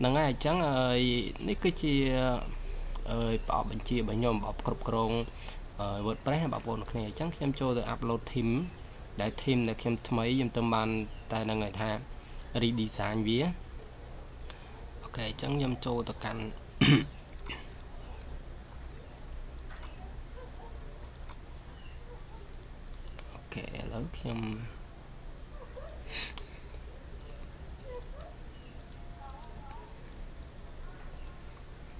năng ai chẳng nó cứ chỉ bảo bệnh chi bệnh nhom bảo cột cong vượt press bảo bồn này chắc em cho rồi upload thêm để thêm là em mấy em tâm bàn tại là người ta redesign vía ok chắc em cho tất cả ok lớn em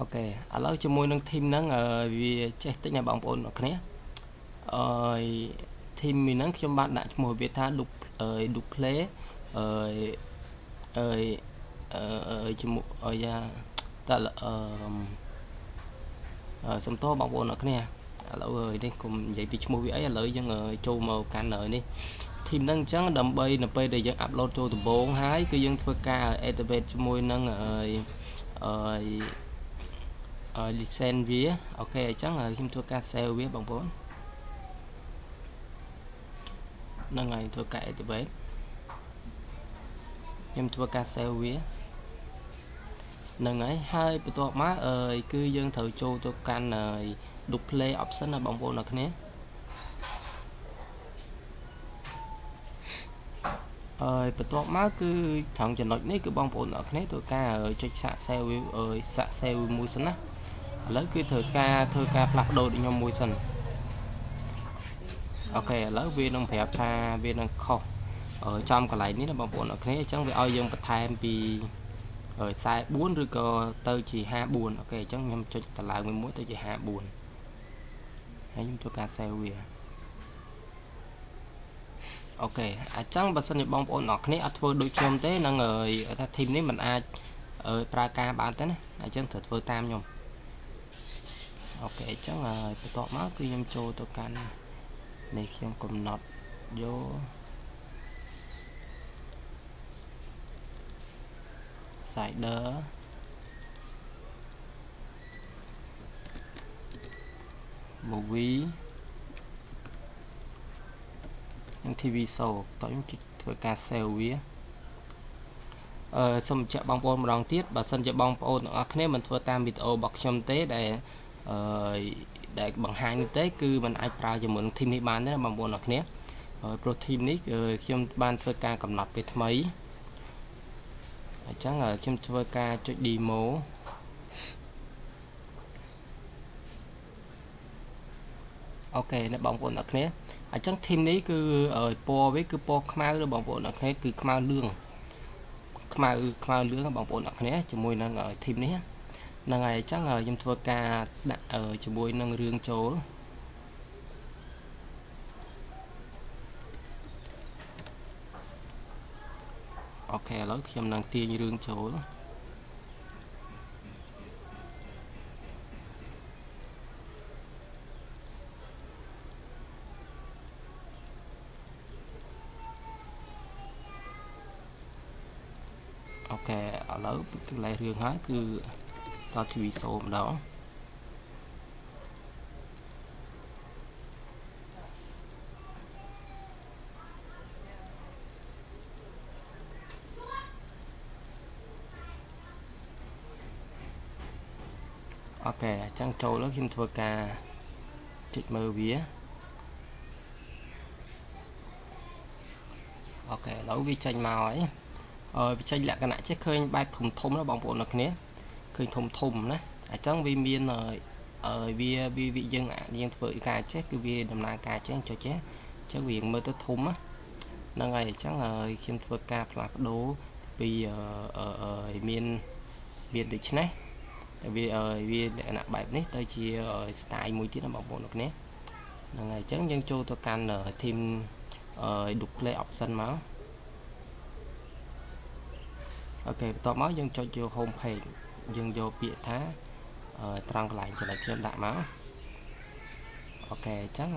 ok alo cho môi nâng thêm nắng vì chết tới nhà bóng ổn ở này thêm mình nắng cho bạn đã mùa Việt Nam đục Dooplay ta là xong to bóng ổn ở này lâu rồi đi cùng vậy thì mùa ấy lợi dân ở châu màu can nợ đi thêm nâng trắng đầm bay là bây để dân upload cho từ 4 2 cư dân phơi ca etb cho môi nâng licen vía ok chắc là kim thua ca sale vía bằng 4 nâng ngày thua cậy từ bếp kim thua ca sale vía nâng ấy hai bị to má ơi cư dân thử châu tôi can này Dooplay option là bằng 4 là thế bị to má cứ thằng chỉ nói đấy cứ bằng 4 là thế tôi ca ở cho xạ sale mùi sân á lấy cứ thưa ca plug đồ đi nhau mùi sân ok lấy viên đồng phép tha viên đồng không ở trong cái này là bằng 4 là thế chẳng phải oi dân bật thêm vì ở sai 4 rồi cơ tôi chỉ 2 buồn ok chẳng em cho trả lại mình muốn tôi chỉ 2 buồn hãy chúng tôi ca sale về ok chẳng bà sân thì bóng ổn nọc này thôi đôi chôm thế năng người ta thêm đấy mình ai ở Praga bán thế này chẳng thật vừa tam nhung ok chẳng là tọa mát cứ em cho tôi can này khi em cầm nọt vô giải đỡ movie TV show tôi cũng thổi ca sale vía xong chạy bóng bồn một đòn tiết và sân chạy bóng bồn ở khné mình thua tam video bọc trong tế để bằng hàng tế cư mình ai prao cho mình thêm đi bán đấy bằng bồn ở khné pro team nick trong ban thua ca cầm lọt về mấy chắc là trong thua ca cho đi mố ok là bóng bồn ở khné chẳng thêm đấy cứ ở po với cứ po khmau rồi bằng bộ nọ thế cứ khmau lương bằng bộ nọ thế chỉ môi năng ở thêm đấy là ngày chắc là chúng tôi ca đặt ở chỉ môi năng riêng chỗ ok lấy xem năng tia như riêng chỗ ok ở lớp tương lai riêng hết cứ to TV số đó ok trang trâu lớp kim thua ca chích mơ vía ok lẩu vi chanh màu ấy bị chơi lạ cái này chứ khơi bay thùng thùng nó bằng bộ lực nhé khơi thùng thùng đấy ở trong vi miên rồi ở vi dân ạ riêng vợ cài chết cứ vi đầm na cài chết cho chết cho quyền mơ tới thùng á năng ngày chắc là khiêm vợ cài là đố vì ở miền được chứ này vì vì là bài này tôi chỉ tại mũi tiếng là bằng bộ lực nhé năng ngày chắc dân châu tôi can ở thêm Dooplay option máu. Ok, tao máu dân cho vô homepage dân vô bịa thá trang lại trở lại thêm đại máu. Ok, chắc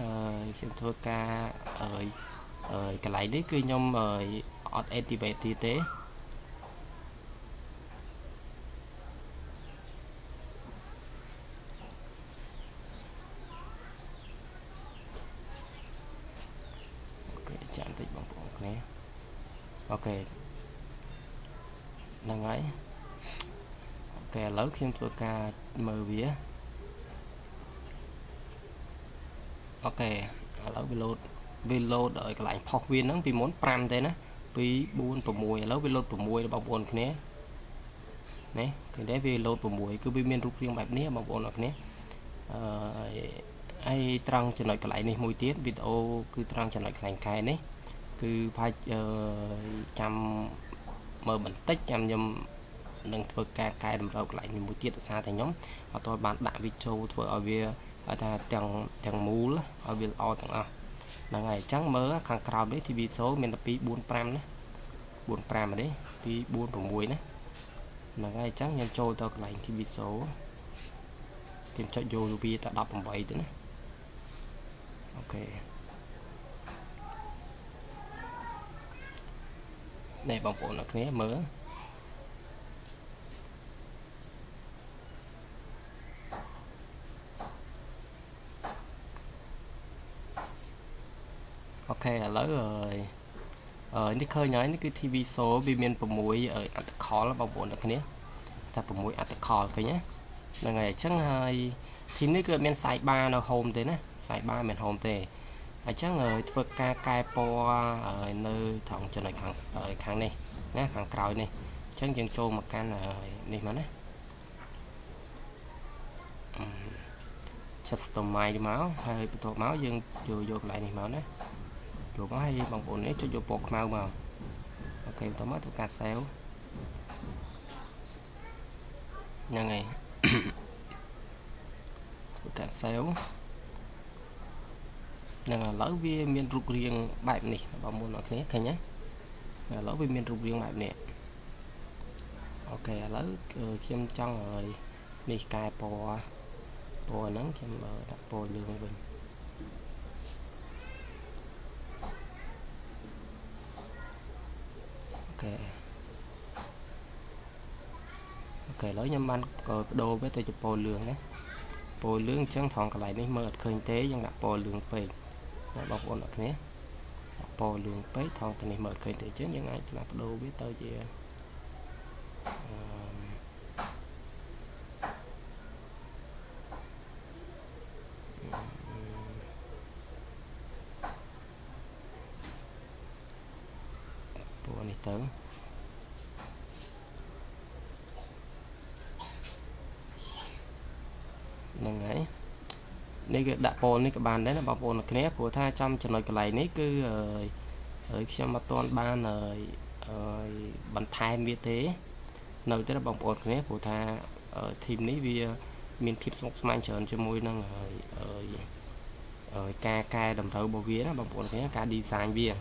khi thua ca ở cái lại đấy cứ nhom ở activate y tế. Ok, chạm tích bằng bóng này. Ok. Đang ấy ok lớn khiêm thua ca mờ vía ok lớn reload đợi cái lạnh phọc viên nó vì muốn pram thế nè vì buôn của mùi lớn reload của mùi bằng buồn này nè thì đấy reload của mùi cứ bị miên rút riêng bài này bằng buồn này ai trăng cho nói cái lại này mùi tiết video cứ trăng cho nói cái lạnh cái đấy cứ phải chăm mở bẩn tích nhằm nhằm nâng thua ca cài đầm râu lại mình một tiết xa thành nhóm và tôi bán đại video thua ở về ở ta thằng mù là ở việc o thằng à là ngày trắng mơ khăn cào đấy thì bị số mình là pi 4 pram đấy 4 pram đấy pi 4 muối đấy là ngày trắng nhân trôi tao lại thì bị số tìm cho vô pi ta đọc bằng vậy đấy ok này bằng bộ nó thế mớ ok lỡ rồi đi khơi nhớ cái TV số bị miền bờ muối ở khó là bằng bộ nó thế ta bờ muối ở khó cái nhé là ngày chắc hai thì nước cái miền sài ba nó home thế nè sài ba miền home thế chắc người vượt ca cai po ở nơi thòng cho này khẳng ở khẳng này nè khẳng còi này chắc dân trâu một can là đi mà đấy chất tôm mai đi máu hay tổ máu dân vừa vô lại này máu đấy vừa có hay bằng bộ nét cho vô bột màu màu ok tôi mới thuộc cà xéo nhà này thuộc cà xéo là lỡ vi miền rục riêng bài này vào môn nó thế cả nhé là lỡ vi miền rục riêng bài này ok lỡ khiêm trong rồi đi cài bò nắng khiêm đặt bò lương mình ok ok lỡ nhâm ban cờ đồ với tôi chụp bò lương đấy bò lương chân thòng cái này mới mở khơi tế dân đặt bò lương về là bọc ổn được nhé bò đường bấy thon cái này mở cây để chết những ai là đồ biết tới gì bộ này tới năng ấy nên cái đạp bồn các bạn đấy là bảo bồn cái của 200 cho nói cái này nấy cứ ở xem mà toàn ban ở bàn thai như thế nơi tới là bảo bồn cái của tha ở thìm nấy vì miền thịt sọc mai trơn cho môi năng ở ca đồng thầu bò vía là bảo bồn cái ca design bia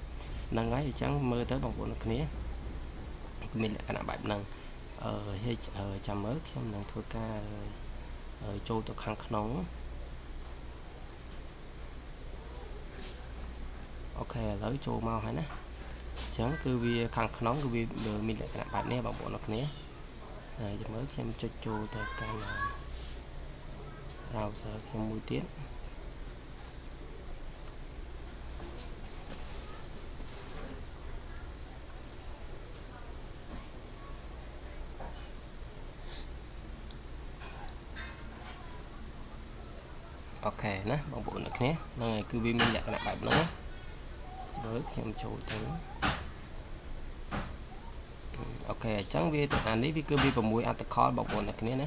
năng ấy thì chẳng mơ tới bảo bồn cái mình lại cả bài năng ở chăm ớt xem năng thôi ca ở châu tộc hàng nóng ok lỡ trâu mau hay nè chẳng cứ vì khăn nóng cứ vì đường mình lại đặt bạn nè bằng bộ nó nè này mới thêm cho trâu thời gian là rau sợ không mũi tiết ok nè bằng bộ nó nè này cứ vì mình lại đặt bạn nữa với thêm chỗ tới ok អញ្ចឹងវាទាំងអានេះវាគឺវា ហ្នឹងហើយបន្តមកយើងចូលពាក្យនេះបងប្អូនគ្នាណា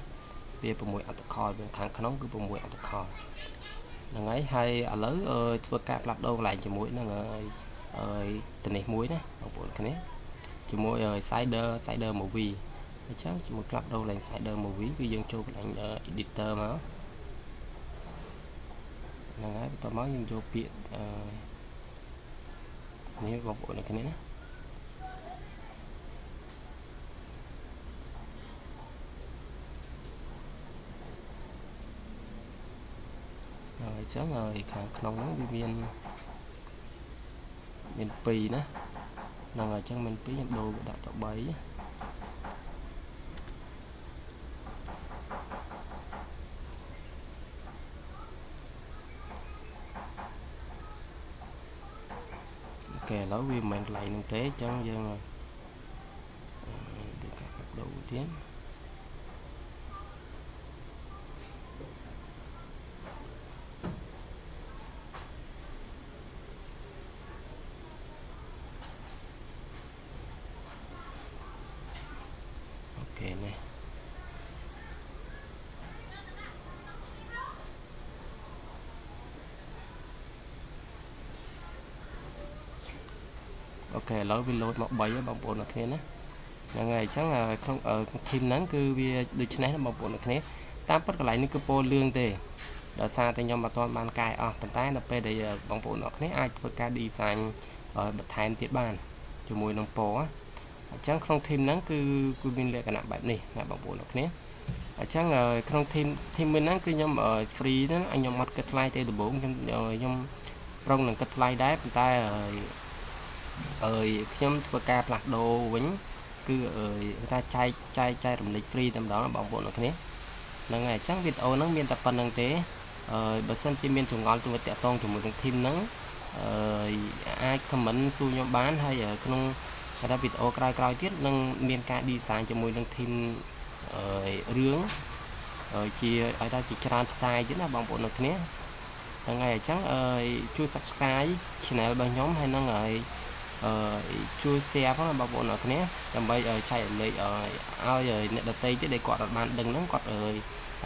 kể lối vi mình lại nâng tế chẳng dân rồi các đủ tiếng ok này ok lối vi lột mọc bấy bằng bộ nó thế nè ngày chắc là không ở thêm nắng cứ vì được trên này bằng bộ nó thế ta bắt lại những cái bộ lương tề đã xa tay nhau mà toàn bàn cài ở phần tay là về để bằng bộ nó thế ai vừa ca đi sang ở bậc thang tiết bàn cho mùi nông phố chắc không thêm nắng cứ bên lệ cả nặng bạn này là bằng bộ nó thế chắc là không thêm mình nắng cứ nhầm ở free đó anh nhầm mặt cái like tê được 4 nhầm rong là cái like đá phần tay ở ơi nhóm vừa ca lạc đồ vĩnh cứ ơi ta chai rầm lịch free tầm đó là bảo bộ nó thế là ngày chắc Việt Âu nó miền tập phần năng tế bật sân trên miền ngon từ vật tẻ tông từ một đồng thêm nắng ai comment xu nhóm bán hay ở không người ta Việt Âu cài tiết nâng miền ca đi sáng cho mùi đồng thêm rướng chỉ ở ta chỉ tràn style chính là bảo bộ nó thế là ngày chắc chưa subscribe channel là bằng nhóm hay năng ngợi chui xe phát là bảo bộ nó thế làm bây giờ chạy lấy ở ao rồi nhận đặt tay chứ để quạt bạn đừng nắng quạt rồi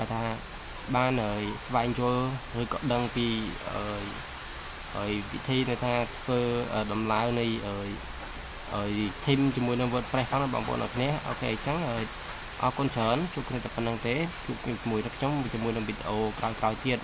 ta ban rồi vài cho rồi cộng đăng vì ở vị thi này ta phơ ở đầm lái này ở thêm cho mỗi năm vượt phải phát là bảo bộ nó thế ok trắng rồi con sớm chụp người tập năng tế chụp mùi đất chống cho mỗi năm bị ồ cao tiệt